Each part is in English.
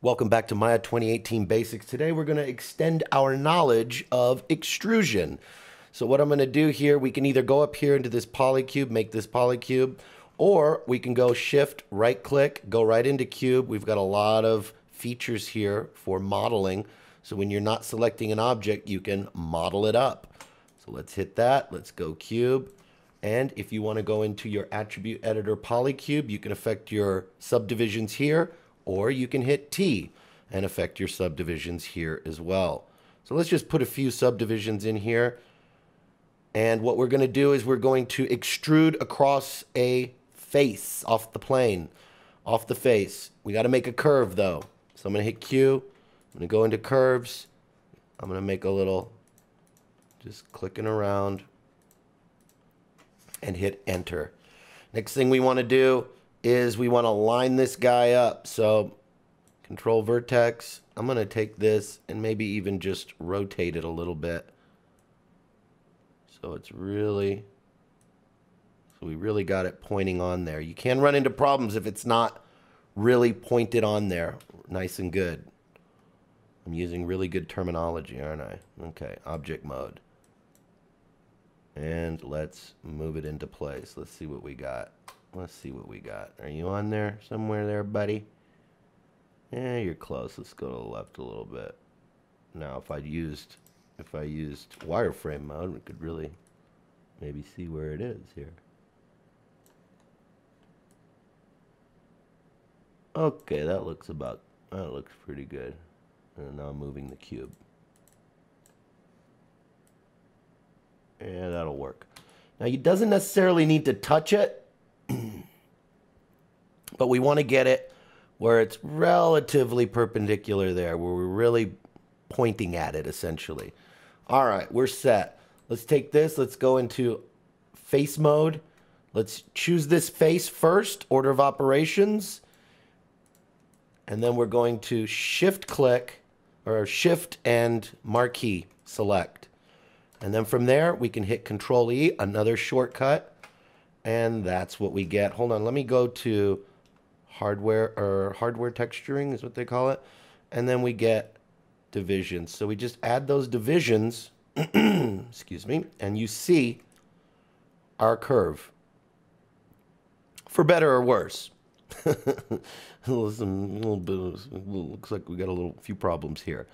Welcome back to Maya 2018 Basics. Today we're going to extend our knowledge of extrusion. So what I'm going to do here, we can either go up here into this polycube, make this polycube, or we can go shift, right click, go right into cube. We've got a lot of features here for modeling. So when you're not selecting an object, you can model it up. So let's hit that. Let's go cube. And if you want to go into your attribute editor polycube, you can affect your subdivisions here, or you can hit T and affect your subdivisions here as well. So let's just put a few subdivisions in here. And what we're going to do is we're going to extrude across a face off the plane, off the face. We got to make a curve though. So I'm going to hit Q. I'm going to go into curves. I'm going to make a little, just clicking around and hit enter. Next thing we want to do is we want to line this guy up. So control vertex. I'm going to take this and maybe even just rotate it a little bit. So it's really, so we really got it pointing on there. You can run into problems if it's not really pointed on there. Nice and good. I'm using really good terminology, aren't I? Okay, object mode. And let's move it into place. Let's see what we got. Let's see what we got. Are you on there somewhere there, buddy? Yeah, you're close. Let's go to the left a little bit. Now, if I used wireframe mode, we could really maybe see where it is here. Okay, that looks pretty good. And now I'm moving the cube. Yeah, that'll work. Now, you doesn't necessarily need to touch it, but we want to get it where it's relatively perpendicular there, where we're really pointing at it, essentially. All right, we're set. Let's take this. Let's go into face mode. Let's choose this face first, order of operations. And then we're going to shift-click, or shift and marquee, select. And then from there, we can hit Control-E, another shortcut. And that's what we get. Hold on, let me go to hardware, or hardware texturing is what they call it. And then we get divisions. So we just add those divisions, excuse me, and you see our curve. For better or worse. Looks like we got a few problems here.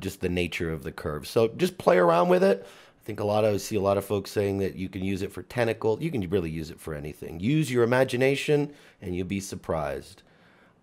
Just the nature of the curve. So just play around with it. I think I see a lot of folks saying that you can use it for tentacle. You can really use it for anything. Use your imagination and you'll be surprised.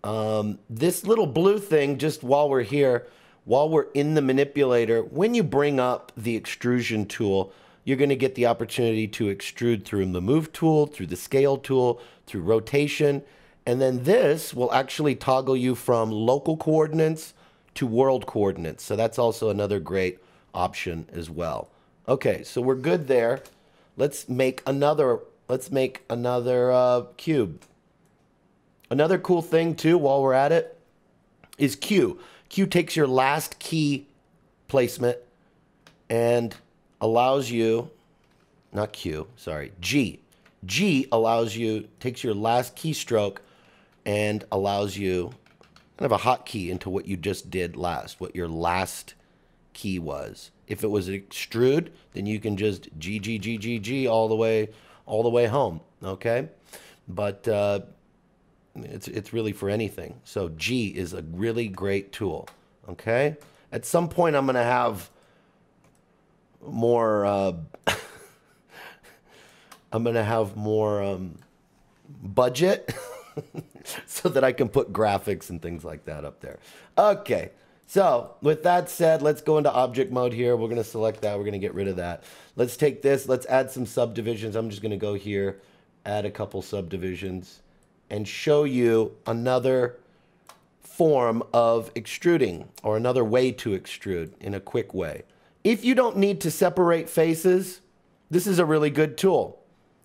This little blue thing, just while we're here, while we're in the manipulator, when you bring up the extrusion tool, you're going to get the opportunity to extrude through the move tool, through the scale tool, through rotation. And then this will actually toggle you from local coordinates to world coordinates. So that's also another great option as well. Okay, so we're good there. Let's make another cube. Another cool thing too, while we're at it, is Q. Q takes your last key placement and allows you, not Q, sorry, G. G allows you, takes your last keystroke and allows you kind of a hotkey into what you just did last, what your last key was. If it was extrude, then you can just G, G, G, G, G all the way home, okay? But it's really for anything. So G is a really great tool, okay? At some point, I'm going to have more, budget so that I can put graphics and things like that up there. Okay. So with that said, let's go into object mode here. We're going to select that. We're going to get rid of that. Let's take this. Let's add some subdivisions. I'm just going to go here, add a couple subdivisions, and show you another form of extruding or another way to extrude in a quick way. If you don't need to separate faces, this is a really good tool.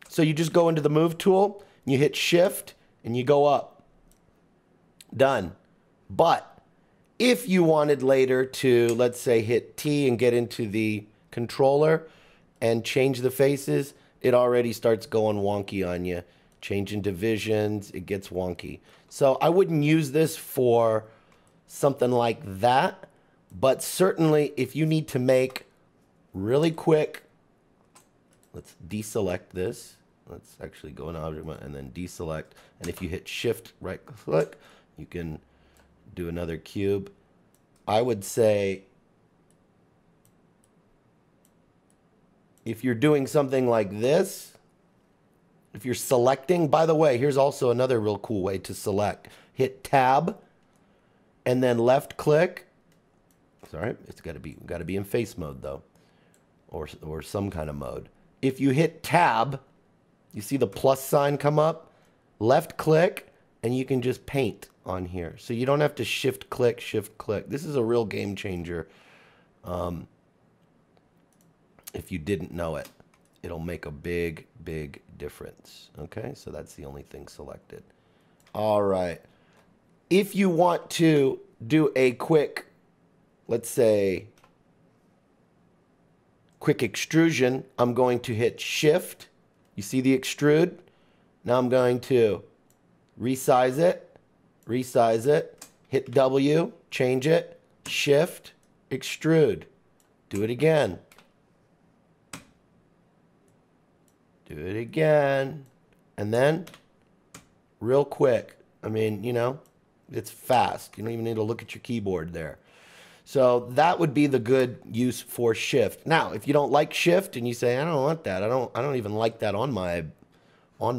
So you just go into the move tool, and you hit shift, and you go up. Done. But if you wanted later to, let's say, hit T and get into the controller and change the faces, it already starts going wonky on you. Changing divisions, it gets wonky. So I wouldn't use this for something like that. But certainly if you need to make really quick, let's deselect this. Let's actually go in object mode and then deselect. And if you hit shift right click, you can do another cube. I would say if you're doing something like this, if you're selecting, by the way, here's also another real cool way to select. Hit tab and then left click. Sorry, it's gotta be in face mode though, or some kind of mode. If you hit tab, you see the plus sign come up, left click, and you can just paint on here. So you don't have to shift click, shift click. This is a real game changer. If you didn't know it, it'll make a big, big difference. Okay, so that's the only thing selected. All right. If you want to do a quick, let's say, quick extrusion, I'm going to hit shift. You see the extrude? Now I'm going to resize it, hit W, change it, shift, extrude. Do it again. Do it again. And then real quick. I mean, you know, it's fast. You don't even need to look at your keyboard there. So that would be the good use for shift. Now, if you don't like shift and you say, I don't want that. I don't even like that on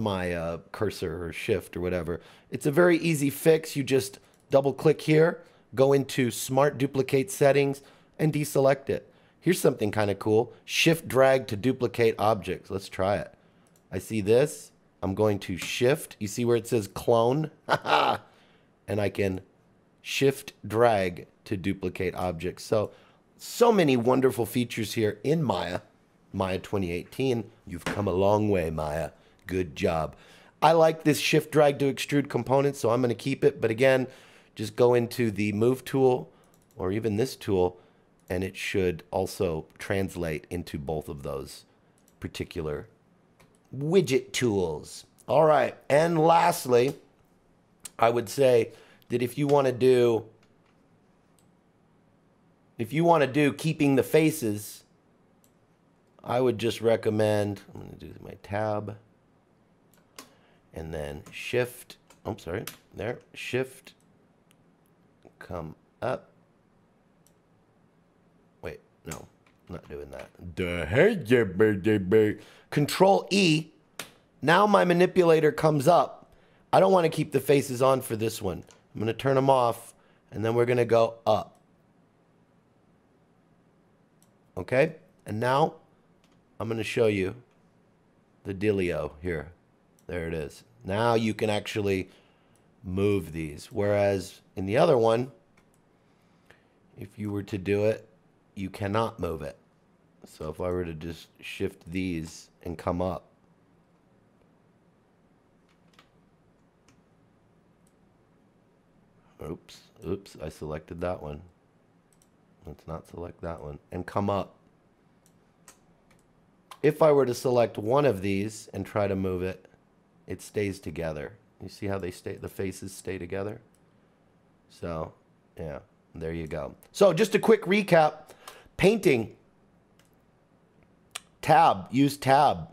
my cursor or shift or whatever. It's a very easy fix. You just double click here, go into smart duplicate settings and deselect it. Here's something kind of cool. Shift drag to duplicate objects. Let's try it. I see this. I'm going to shift. You see where it says clone? And I can shift drag to duplicate objects. So many wonderful features here in Maya. Maya 2018. You've come a long way, Maya. Good job. I like this shift drag to extrude component, so I'm going to keep it. But again, just go into the move tool or even this tool, and it should also translate into both of those particular widget tools. All right, and lastly, I would say that if you want to do keeping the faces, I would just recommend, I'm going to do my tab and then shift, I'm sorry, there, shift, come up. No, not doing that. Control E. Now my manipulator comes up. I don't want to keep the faces on for this one. I'm going to turn them off, and then we're going to go up. Okay? And now I'm going to show you the dealio here. There it is. Now you can actually move these. Whereas in the other one, if you were to do it, you cannot move it. So if I were to just shift these and come up, oops, I selected that one. Let's not select that one and come up. If I were to select one of these and try to move it, it stays together. You see how the faces stay together? So yeah, there you go. So just a quick recap. Painting, tab, use tab.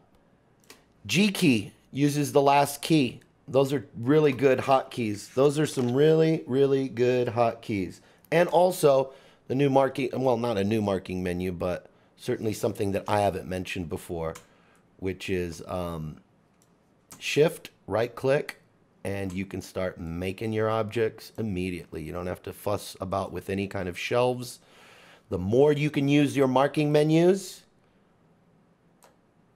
G key uses the last key. Those are really good hotkeys. Those are some really, really good hotkeys. And also the new marking, well, not a new marking menu, but certainly something that I haven't mentioned before, which is shift, right click, and you can start making your objects immediately. You don't have to fuss about with any kind of shelves. The more you can use your marking menus,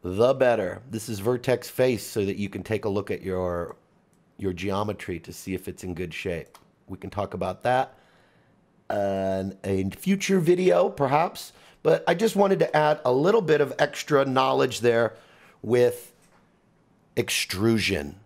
the better. This is vertex face so that you can take a look at your geometry to see if it's in good shape. We can talk about that in a future video, perhaps. But I just wanted to add a little bit of extra knowledge there with extrusion.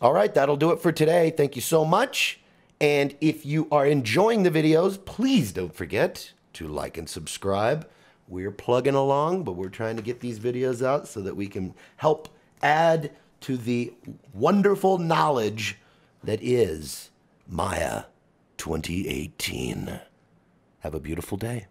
All right, that'll do it for today. Thank you so much. And if you are enjoying the videos, please don't forget to like and subscribe. We're plugging along, but we're trying to get these videos out so that we can help add to the wonderful knowledge that is Maya 2018. Have a beautiful day.